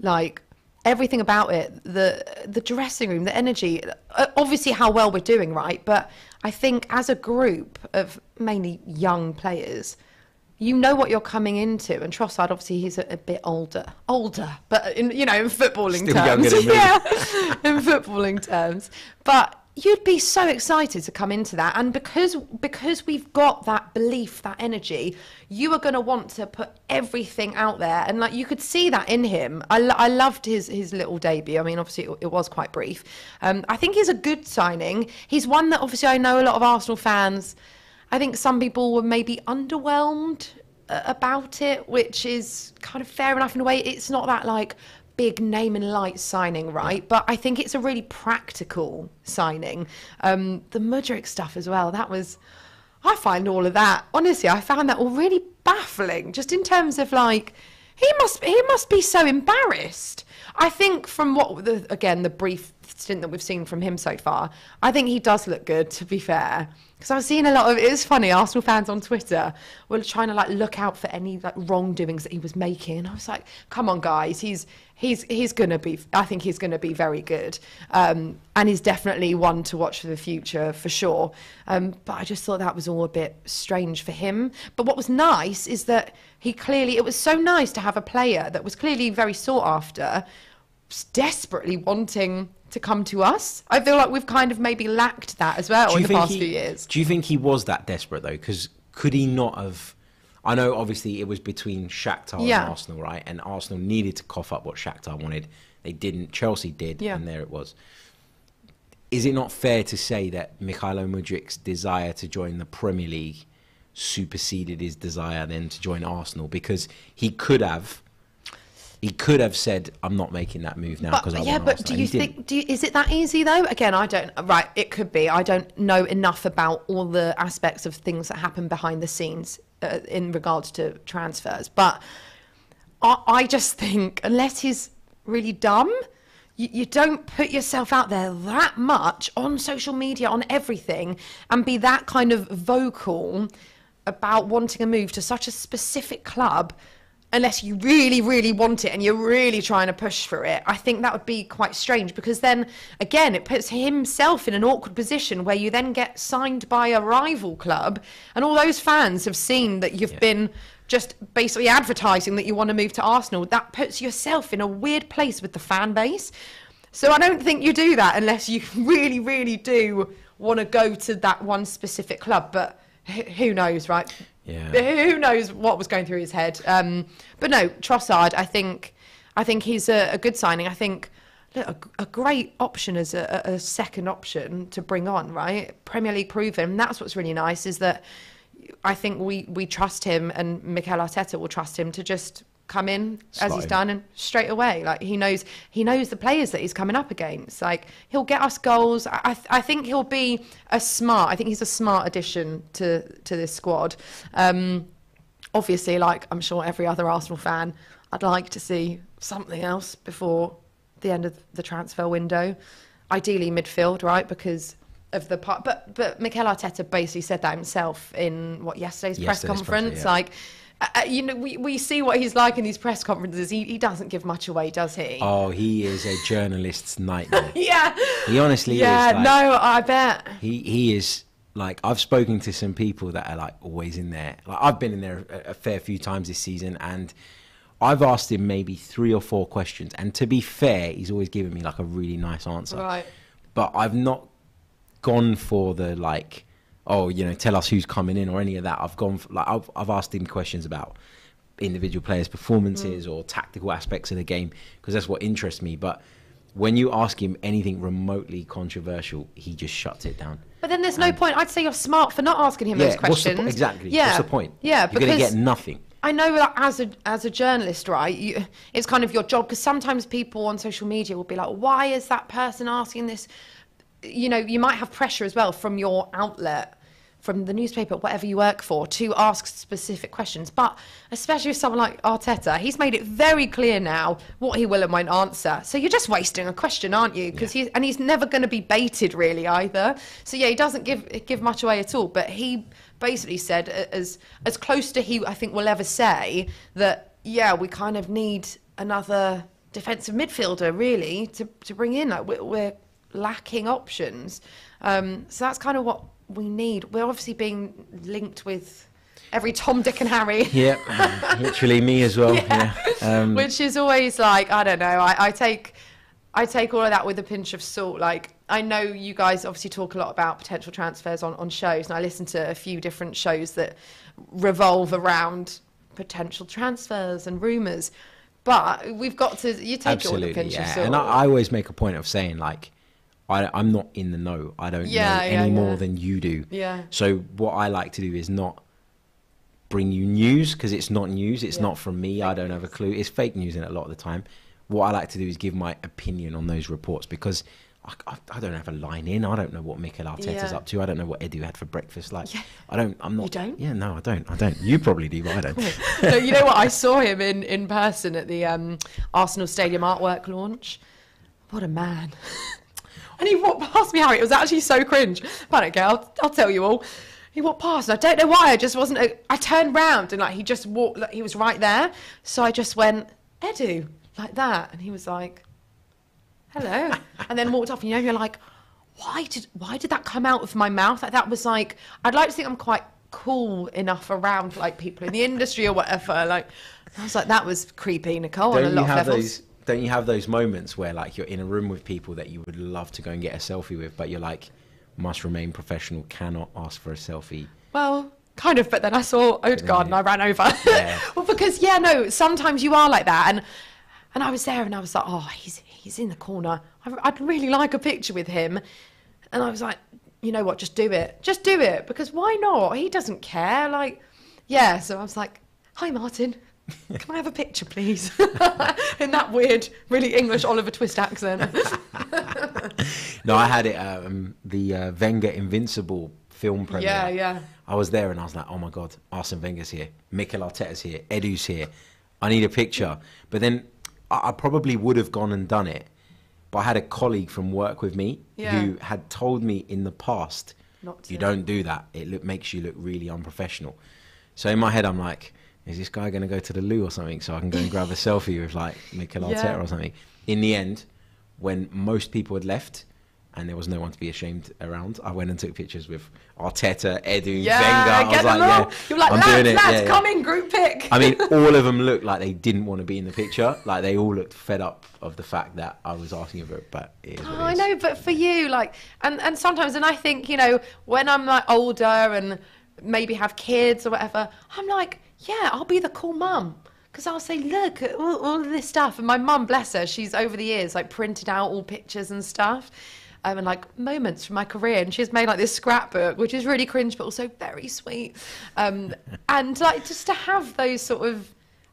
Like, everything about it, the dressing room, the energy, obviously how well we're doing, right? But I think as a group of mainly young players, you know what you're coming into, and Trossard, obviously, he's a bit older, but in, you know, in footballing terms, in footballing terms. But you'd be so excited to come into that, and because we've got that belief, that energy, you are going to want to put everything out there, and like you could see that in him. I loved his little debut. I mean, obviously it was quite brief. I think he's a good signing. He's one that obviously I know a lot of Arsenal fans, I think some people were maybe underwhelmed about it, which is kind of fair enough in a way. It's not that like big name and light signing, right? But I think it's a really practical signing. The Mudryk stuff as well, that was, I find all of that, honestly, I found that all really baffling, just in terms of like, he must be so embarrassed. I think from what, again, the brief stint that we've seen from him so far, I think he does look good, to be fair. Because I've seen a lot of, it is funny, Arsenal fans on Twitter were trying to like look out for any like wrongdoings that he was making. And I was like, come on guys, he's gonna be, I think he's gonna be very good. And he's definitely one to watch for the future, for sure. But I just thought that was all a bit strange for him. But what was nice is that he clearly, it was so nice to have a player that was clearly very sought after, desperately wanting to come to us. I feel like we've kind of maybe lacked that as well in the past few years. Do you think he was that desperate though? Because could he not have? I know obviously it was between Shakhtar and Arsenal, right? And Arsenal needed to cough up what Shakhtar wanted. They didn't. Chelsea did, and there it was. Is it not fair to say that Mykhailo Mudryk's desire to join the Premier League superseded his desire then to join Arsenal? Because he could have. He could have said, "I'm not making that move now because I want." Yeah, but do you think? Is it that easy though? Again, I don't. Right, it could be. I don't know enough about all the aspects of things that happen behind the scenes in regards to transfers. But I just think, unless he's really dumb, you don't put yourself out there that much on social media, on everything, and be that kind of vocal about wanting a move to such a specific club. Unless you really, really want it and you're really trying to push for it. I think that would be quite strange, because then, again, it puts himself in an awkward position where you then get signed by a rival club and all those fans have seen that you've been just basically advertising that you want to move to Arsenal. That puts yourself in a weird place with the fan base. So I don't think you do that unless you really, really do want to go to that one specific club. But who knows, right? Yeah. Who knows what was going through his head? But no, Trossard, I think he's a good signing. I think a great option as a second option to bring on, right? Premier League proven. That's what's really nice, is that I think we trust him, and Mikel Arteta will trust him to just come in as he's done and straight away. Like he knows the players that he's coming up against. Like he'll get us goals. I think he'll be a smart. I think he's a smart addition to this squad. Obviously, like I'm sure every other Arsenal fan, I'd like to see something else before the end of the transfer window. Ideally, midfield, right? Because of the part. But Mikel Arteta basically said that himself in yesterday's press conference. Like. You know, we see what he's like in these press conferences. He doesn't give much away, does he? Oh, he is a journalist's nightmare. He honestly is. Like, no, I bet. He is, like, I've spoken to some people that are, like, always in there. Like, I've been in there a fair few times this season, and I've asked him maybe 3 or 4 questions. And to be fair, he's always given me, like, a really nice answer. Right. But I've not gone for the, like, oh, you know, tell us who's coming in or any of that. I've gone for, like, I've asked him questions about individual players' performances or tactical aspects of the game, because that's what interests me. But when you ask him anything remotely controversial, he just shuts it down. But then there's no point. I'd say you're smart for not asking him those questions. Exactly. Yeah. What's the point? Yeah, you're going to get nothing. I know that as a journalist, right, it's kind of your job, because sometimes people on social media will be like, why is that person asking this? You know, you might have pressure as well from your outlet from the newspaper, whatever you work for, to ask specific questions. But especially with someone like Arteta, he's made it very clear now what he will and won't answer. So you're just wasting a question, aren't you? Because he's never going to be baited really either. So yeah, he doesn't give much away at all. But he basically said, as close to he I think will ever say, that yeah, we kind of need another defensive midfielder really to bring in. Like we're lacking options. So that's kind of what we need. We're obviously being linked with every Tom, Dick and Harry. Yep, literally me as well. Yeah. Which is always like, I don't know, I take all of that with a pinch of salt. Like, I know you guys obviously talk a lot about potential transfers on shows, and I listen to a few different shows that revolve around potential transfers and rumours. But we've got to, you take it all with a pinch of salt. And I always make a point of saying, like, I'm not in the know. I don't know any more than you do. Yeah. So what I like to do is not bring you news, because it's not news. It's not from me. I don't have a clue. It's fake news in it a lot of the time. What I like to do is give my opinion on those reports, because I don't have a line in. I don't know what Mikel Arteta's up to. I don't know what Edu had for breakfast. Like, I'm not. You don't? Yeah, no, I don't. You probably do, but I don't. No, you know what? I saw him in person at the Arsenal Stadium artwork launch. What a man. And he walked past me, Harry. It was actually so cringe. But okay, I'll tell you all. He walked past, and I don't know why. I just wasn't. I turned round, and like he just walked. Like, he was right there. So I just went, Edu, like that, and he was like, hello, and then walked off. And you know, you're like, why did that come out of my mouth? Like, that was like, I'd like to think I'm quite cool enough around like people in the industry or whatever. Like, I was like, that was creepy, Nicole, on a lot of levels. Don't you have those moments where like you're in a room with people that you would love to go and get a selfie with, but you're like, must remain professional, cannot ask for a selfie? Well, kind of, but then I saw Odegaard and I ran over. Yeah. Well, because sometimes you are like that, and I was there and I was like, oh, he's in the corner. I'd really like a picture with him, and I was like, you know what, just do it, because why not? He doesn't care, like, yeah. So I was like, hi, Martin. Can I have a picture, please? In that weird, really English Oliver Twist accent. No, I had it the Wenger Invincible film premiere. Yeah, yeah. I was there and I was like, oh my God, Arsene Wenger's here, Mikel Arteta's here, Edu's here. I need a picture. But then I probably would have gone and done it, but I had a colleague from work with me who had told me in the past, you don't do that. It makes you look really unprofessional. So in my head, I'm like, is this guy going to go to the loo or something so I can go and grab a selfie with like Mikel Arteta or something? In the end, when most people had left and there was no one to be ashamed around, I went and took pictures with Arteta, Edu, Wenger. I was like, you're like, lads, come in, group pic. I mean, all of them looked like they didn't want to be in the picture. Like, they all looked fed up of the fact that I was asking for it, but it is what it is. I know, but for you, like, and sometimes, and I think, you know, when I'm like older and maybe have kids or whatever, I'm like, yeah, I'll be the cool mum, because I'll say, look at all of this stuff. And my mum, bless her, she's over the years like printed out all pictures and stuff, and like moments from my career, and she's made like this scrapbook, which is really cringe but also very sweet, and like just to have those sort of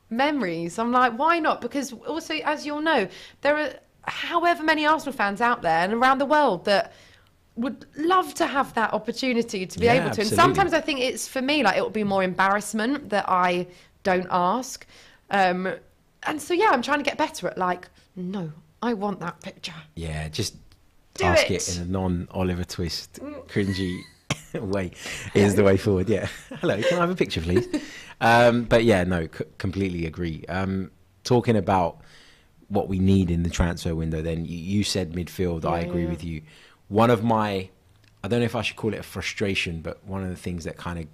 memories, I'm like, why not? Because also, as you'll know, there are however many Arsenal fans out there and around the world that would love to have that opportunity to be able to. Absolutely. And sometimes I think it's, for me, like, it would be more embarrassment that I don't ask. And so, yeah, I'm trying to get better at, like, no, I want that picture. Yeah, just ask it in a non-Oliver Twist, cringy way is the way forward, yeah. Hello, can I have a picture, please? But, yeah, no, completely agree. Talking about what we need in the transfer window, then, you said midfield, I agree with you. One of my, I don't know if I should call it a frustration, but one of the things that kind of,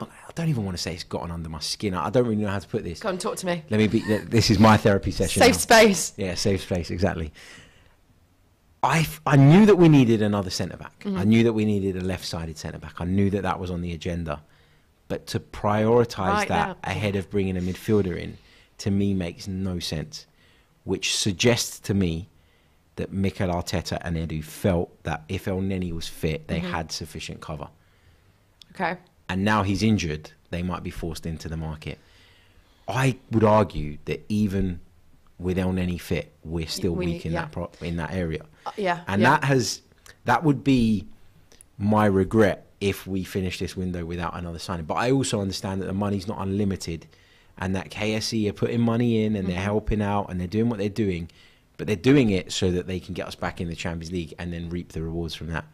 I don't even want to say it's gotten under my skin. I don't really know how to put this. Go on, talk to me. Let me be, this is my therapy session. Safe space. Yeah, safe space, exactly. I knew that we needed another centre-back. Mm-hmm. I knew that we needed a left-sided centre-back. I knew that was on the agenda. But to prioritise that ahead of bringing a midfielder in, to me, makes no sense, which suggests to me that Mikel Arteta and Edu felt that if Elneny was fit, they had sufficient cover. Okay. And now he's injured, they might be forced into the market. I would argue that even with Elneny fit, we're still weak in that in that area. And that would be my regret if we finish this window without another signing. But I also understand that the money's not unlimited, and that KSE are putting money in and they're helping out and they're doing what they're doing, but they're doing it so that they can get us back in the Champions League and then reap the rewards from that.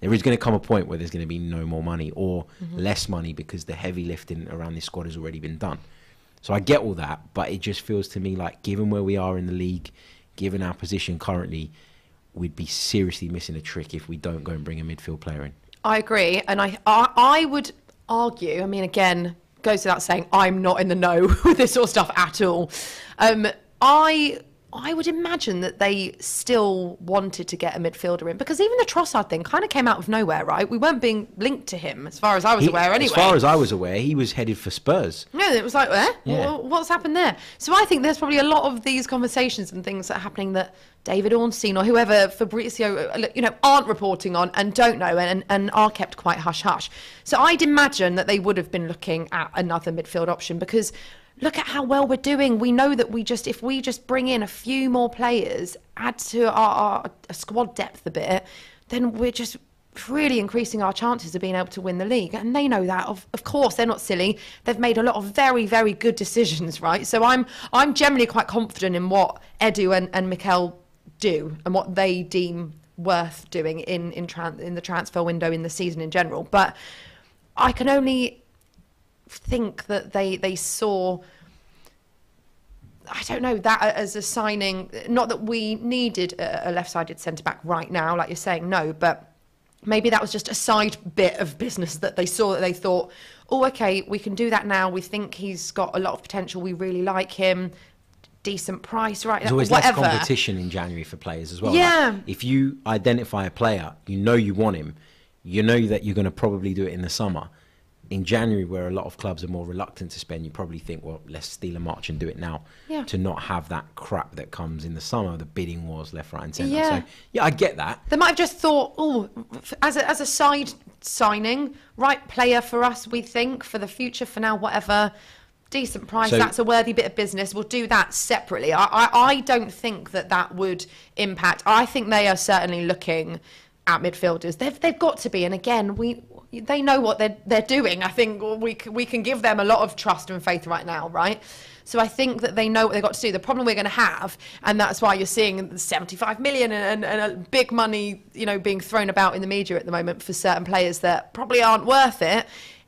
There is going to come a point where there's going to be no more money or less money, because the heavy lifting around this squad has already been done. So I get all that, but it just feels to me like, given where we are in the league, given our position currently, we'd be seriously missing a trick if we don't go and bring a midfield player in. I agree. And I would argue, I mean, again, goes without saying, I'm not in the know with this sort of stuff at all. I would imagine that they still wanted to get a midfielder in, because even the Trossard thing kind of came out of nowhere, right? We weren't being linked to him, as far as I was aware, anyway. As far as I was aware, he was headed for Spurs. No, it was like, eh? Yeah. What's happened there? So I think there's probably a lot of these conversations and things that are happening that David Ornstein or whoever, Fabrizio, you know, aren't reporting on and don't know, and are kept quite hush-hush. So I'd imagine that they would have been looking at another midfield option, because look at how well we're doing. We know that we just, if we just bring in a few more players, add to our squad depth a bit, then we're just really increasing our chances of being able to win the league. And they know that. Of course, they're not silly. They've made a lot of very, very good decisions, right? So I'm generally quite confident in what Edu and Mikel do and what they deem worth doing in the transfer window, in the season in general. But I can only think that they saw, I don't know, that as a signing. Not that we needed a left-sided centre-back right now, like you're saying, no, but maybe that was just a side bit of business that they saw, that they thought, oh, okay, we can do that now. We think he's got a lot of potential. We really like him. Decent price, right? There's always less competition in January for players as well. Yeah. Like, if you identify a player, you know you want him, you know that you're going to probably do it in the summer. In January, where a lot of clubs are more reluctant to spend, you probably think, well, let's steal a march and do it now, to not have that crap that comes in the summer, the bidding wars left, right and centre. Yeah. So, yeah, I get that. They might have just thought, oh, as a side signing, right player for us, we think, for the future, for now, whatever, decent price, so that's a worthy bit of business, we'll do that separately. I don't think that would impact. I think they are certainly looking at midfielders. They've got to be, and again, they know what they're doing. I think we can give them a lot of trust and faith right now, right? So I think that they know what they've got to do. The problem we're going to have, and that's why you're seeing 75 million and big money, you know, being thrown about in the media at the moment for certain players that probably aren't worth it,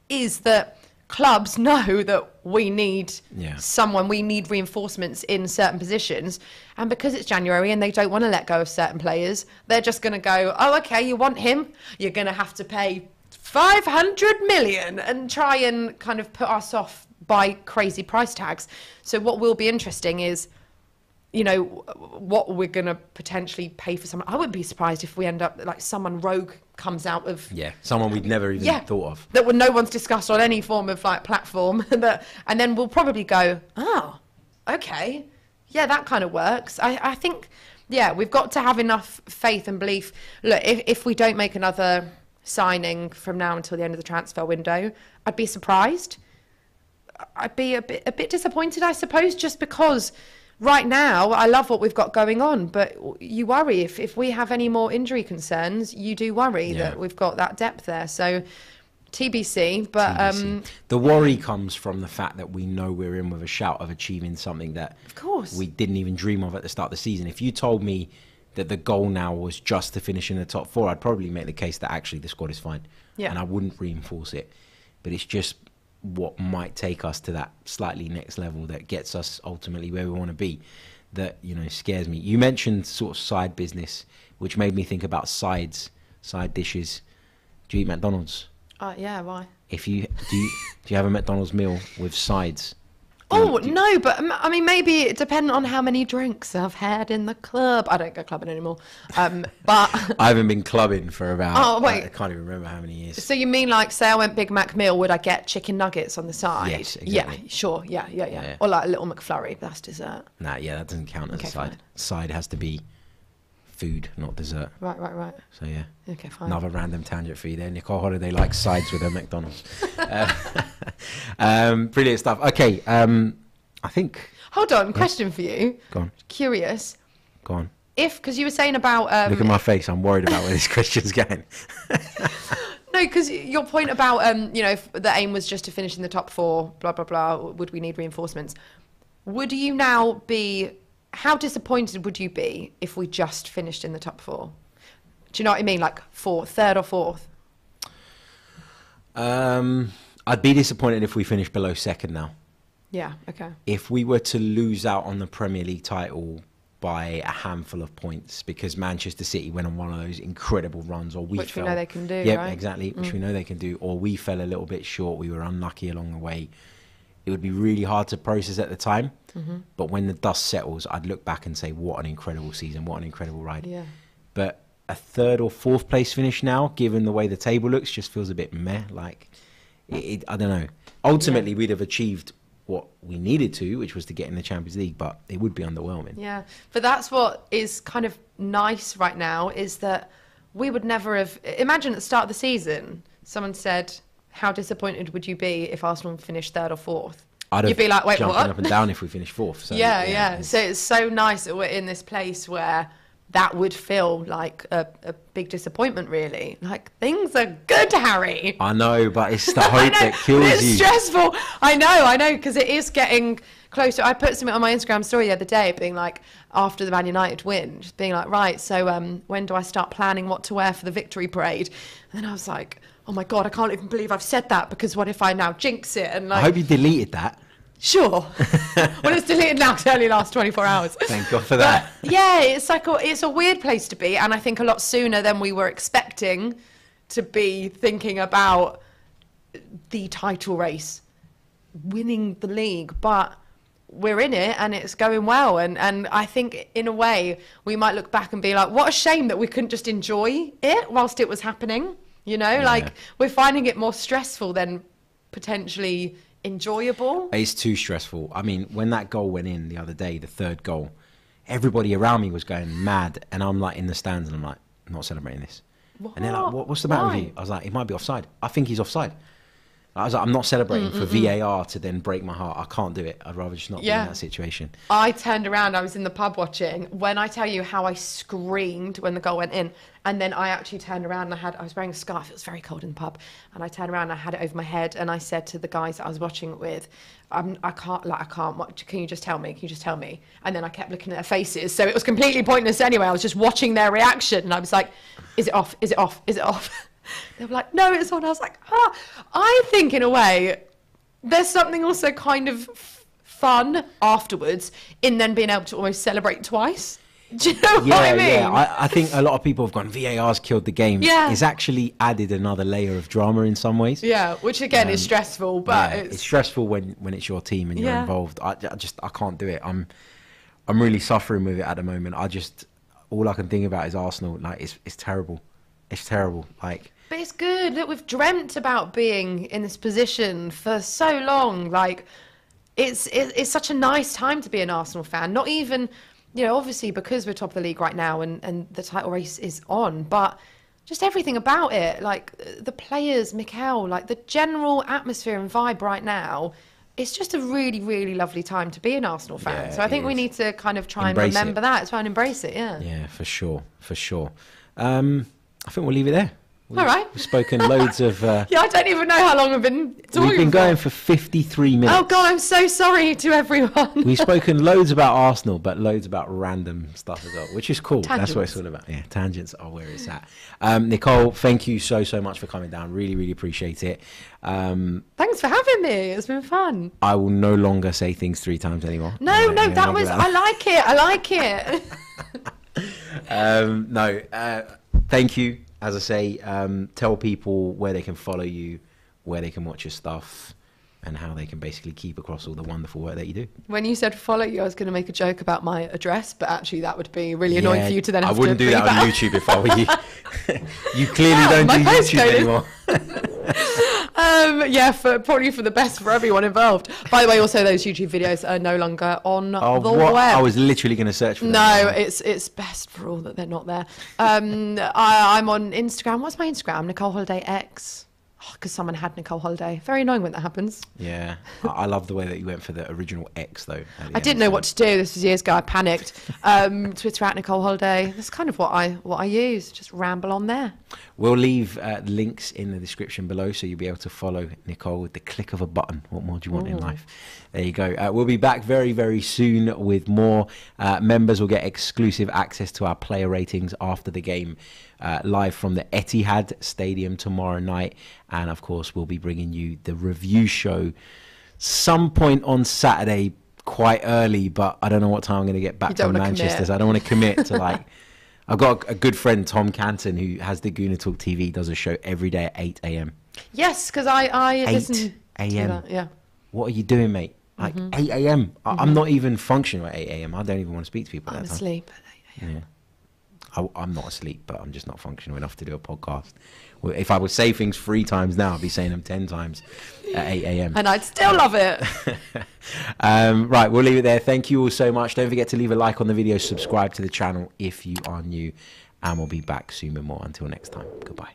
is that clubs know that we need someone, we need reinforcements in certain positions, and because it's January and they don't want to let go of certain players, they're just going to go, oh, okay, you want him, you're going to have to pay 500 million and try and kind of put us off by crazy price tags. So what will be interesting is, you know, what we're going to potentially pay for someone. I wouldn't be surprised if we end up like someone rogue comes out of... Yeah, someone we'd never even thought of. That no one's discussed on any form of like platform. And then we'll probably go, oh, okay, yeah, that kind of works. I think, yeah, we've got to have enough faith and belief. Look, if we don't make another signing from now until the end of the transfer window, I'd be surprised. I'd be a bit disappointed, I suppose, just because... Right now, I love what we've got going on, but you worry if we have any more injury concerns, you do worry that we've got that depth there. So, TBC, but... TBC. The worry comes from the fact that we know we're in with a shout of achieving something that of course we didn't even dream of at the start of the season. If you told me that the goal now was just to finish in the top four, I'd probably make the case that actually the squad is fine, and I wouldn't reinforce it. But it's just... what might take us to that slightly next level that gets us ultimately where we want to be that, you know, scares me. You mentioned sort of side business, which made me think about side dishes. Do you eat McDonald's? Yeah, why? If you do you have a McDonald's meal with sides? No, but I mean, maybe it depends on how many drinks I've had in the club. I don't go clubbing anymore. But I haven't been clubbing for about, I can't even remember how many years. So you mean like, say I went Big Mac meal, would I get chicken nuggets on the side? Yes, exactly. Yeah, sure. Yeah. Or like a little McFlurry, that's dessert. Nah, yeah, that doesn't count as a side. Fine. Side has to be food, not dessert. Right. So yeah. Okay, fine. Another random tangent for you there. Nicole Holliday likes sides with her McDonald's. Brilliant stuff. Okay, I think... Hold on, question for you. Go on. Curious. Go on. If, because you were saying about... Look at my face, I'm worried about where this question's going. No, because your point about, you know, if the aim was just to finish in the top four, blah, blah, blah, would we need reinforcements? Would you now be, how disappointed would you be if we just finished in the top four? Do you know what I mean? Like third or fourth? I'd be disappointed if we finished below second now. Yeah, okay. If we were to lose out on the Premier League title by a handful of points because Manchester City went on one of those incredible runs, or we fell, we know they can do, right? Exactly, which we know they can do, or we fell a little bit short, we were unlucky along the way. It would be really hard to process at the time, but when the dust settles, I'd look back and say, what an incredible season, what an incredible ride. Yeah. But a third or fourth place finish now, given the way the table looks, just feels a bit meh, like, I don't know. Ultimately, we'd have achieved what we needed to, which was to get in the Champions League, but it would be underwhelming. Yeah, but that's what is kind of nice right now, is that we would never have, imagine at the start of the season, someone said, how disappointed would you be if Arsenal finished third or fourth? You'd be like, wait, what? Jumping up and down if we finished fourth. So, yeah. So it's so nice that we're in this place where that would feel like a big disappointment, really. Like, things are good, Harry. I know, but it's the hope that kills you. It's stressful. I know, because it is getting closer. I put something on my Instagram story the other day, being like, after the Man United win, just being like, right, so when do I start planning what to wear for the victory parade? And then I was like, oh my God, I can't even believe I've said that, because what if I now jinx it? And like, I hope you deleted that. Sure. Well, it's deleted now because it only lasts 24 hours. Thank God for that. But yeah, it's like it's a weird place to be, and I think a lot sooner than we were expecting to be thinking about the title race, winning the league, but we're in it and it's going well, and I think in a way we might look back and be like, what a shame that we couldn't just enjoy it whilst it was happening, you know? Yeah. Like, we're finding it more stressful than potentially enjoyable. It's too stressful. I mean, when that goal went in the other day, the third goal, everybody around me was going mad, and I'm like in the stands and I'm like, I'm not celebrating this. What? And they're like, what's the matter with you? I was like, it might be offside. I think he's offside. I was like, I'm not celebrating for VAR to then break my heart. I can't do it. I'd rather just not be in that situation. I turned around, I was in the pub watching. When I tell you how I screamed when the goal went in, and then I actually turned around and I was wearing a scarf, it was very cold in the pub, and I turned around and I had it over my head, and I said to the guys that I was watching it with, I can't watch, can you just tell me? And then I kept looking at their faces, so it was completely pointless anyway. I was just watching their reaction, and I was like, is it off? They were like, no, it's on. I was like, ah. I think in a way, there's something also kind of fun afterwards in then being able to almost celebrate twice. Do you know what I mean? Yeah, I think a lot of people have gone, VAR's killed the game. Yeah. It's actually added another layer of drama in some ways. Yeah, which again is stressful, but yeah, it's stressful when it's your team and you're involved. I just can't do it. I'm really suffering with it at the moment. All I can think about is Arsenal. Like, it's terrible. It's terrible. Like, but it's good. Look, we've dreamt about being in this position for so long. Like, it's such a nice time to be an Arsenal fan. Not even, you know, obviously because we're top of the league right now and the title race is on, but just everything about it, like the players, Mikel, like the general atmosphere and vibe right now, it's just a really, really lovely time to be an Arsenal fan. Yeah, so I think we need to kind of try and remember that as well and embrace it, yeah. Yeah, for sure, for sure. I think we'll leave it there. All right. We've spoken loads of... yeah, I don't even know how long I've been talking. We've been going for 53 minutes. Oh, God, I'm so sorry to everyone. We've spoken loads about Arsenal, but loads about random stuff as well, which is cool. Tangents. That's what it's all about. Yeah, tangents are where it's at. Nicole, thank you so much for coming down. Really, really appreciate it. Thanks for having me. It's been fun. I will no longer say things 3 times anymore. No, that was... I like it. I like it. Thank you. As I say, tell people where they can follow you, where they can watch your stuff, and how they can basically keep across all the wonderful work that you do. When you said follow you, I was going to make a joke about my address, but actually that would be really annoying for you to then have to do. I wouldn't do that on YouTube if I were you. You clearly don't do YouTube anymore. Probably for the best for everyone involved. By the way, also those YouTube videos are no longer on the web. I was literally going to search for them. No, it's best for all that they're not there. I'm on Instagram. What's my Instagram? Nicole Holliday X. because someone had Nicole Holliday. Very annoying when that happens. Yeah. I love the way that you went for the original X, though. I didn't know what to do. This was years ago. I panicked. Twitter at Nicole Holliday. That's kind of what I use. Just ramble on there. We'll leave links in the description below, so you'll be able to follow Nicole with the click of a button. What more do you want in life? There you go. We'll be back very, very soon with more. Members will get exclusive access to our player ratings after the game. Live from the Etihad Stadium tomorrow night, and of course we'll be bringing you the review show some point on Saturday quite early, but I don't know what time I'm going to get back from Manchester, so I don't want to commit to like I've got a good friend Tom Canton who has the Gooner Talk TV, does a show every day at 8 a.m. yes, because I 8 a.m. yeah, what are you doing, mate? Like 8 a.m. I'm not even functioning at 8 a.m. I don't even want to speak to people. I'm asleep at 8 a.m. yeah. I'm not asleep, but I'm just not functional enough to do a podcast. If I would say things 3 times now, I'd be saying them 10 times at 8 a.m. and I'd still love it. Right, we'll leave it there. Thank you all so much. Don't forget to leave a like on the video, subscribe to the channel if you are new, and we'll be back soon with more. Until next time, goodbye.